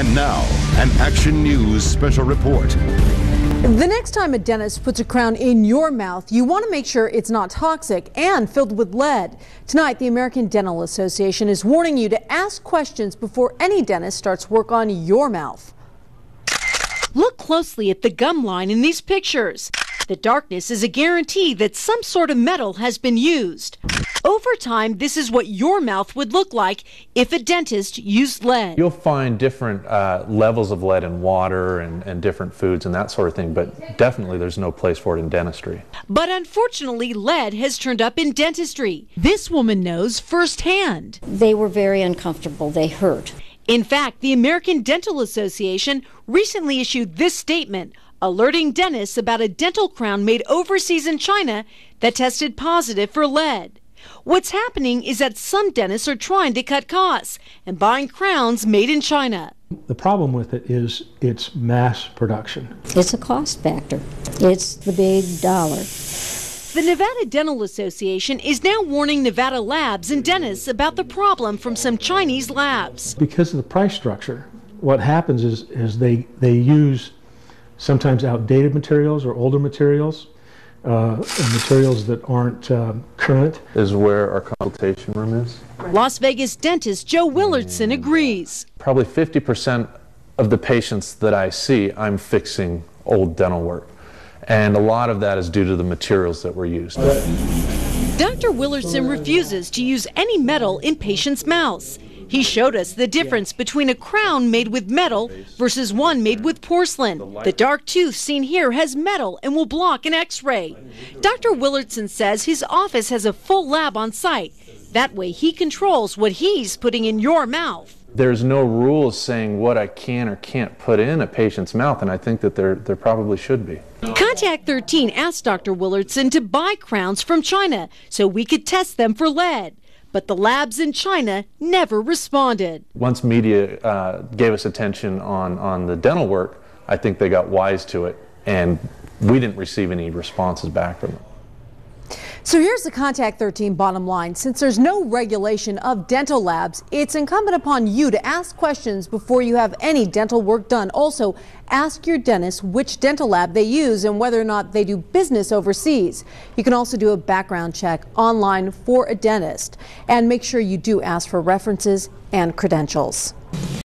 And now, an Action News special report. The next time a dentist puts a crown in your mouth, you want to make sure it's not toxic and filled with lead. Tonight, the American Dental Association is warning you to ask questions before any dentist starts work on your mouth. Look closely at the gum line in these pictures. The darkness is a guarantee that some sort of metal has been used. Over time, this is what your mouth would look like if a dentist used lead. You'll find different levels of lead in water and different foods and that sort of thing, but definitely there's no place for it in dentistry. But unfortunately, lead has turned up in dentistry. This woman knows firsthand. They were very uncomfortable. They hurt. In fact, the American Dental Association recently issued this statement, alerting dentists about a dental crown made overseas in China that tested positive for lead. What's happening is that some dentists are trying to cut costs and buying crowns made in China. The problem with it is its mass production. It's a cost factor. It's the big dollar. The Nevada Dental Association is now warning Nevada labs and dentists about the problem from some Chinese labs. Because of the price structure, what happens is they use sometimes outdated materials or older materials. Materials that aren't current. Is where our consultation room is. Las Vegas dentist Joe Willardsen agrees. Probably 50% of the patients that I see, I'm fixing old dental work. And a lot of that is due to the materials that were used. Dr. Willardsen refuses to use any metal in patients' mouths. He showed us the difference between a crown made with metal versus one made with porcelain. The dark tooth seen here has metal and will block an X-ray. Dr. Willardsen says his office has a full lab on site. That way he controls what he's putting in your mouth. There's no rules saying what I can or can't put in a patient's mouth, and I think that there probably should be. Contact 13 asked Dr. Willardsen to buy crowns from China so we could test them for lead. But the labs in China never responded. Once media gave us attention on the dental work, I think they got wise to it, and we didn't receive any responses back from them. So here's the Contact 13 bottom line. Since there's no regulation of dental labs, it's incumbent upon you to ask questions before you have any dental work done. Also, ask your dentist which dental lab they use and whether or not they do business overseas. You can also do a background check online for a dentist. And make sure you do ask for references and credentials.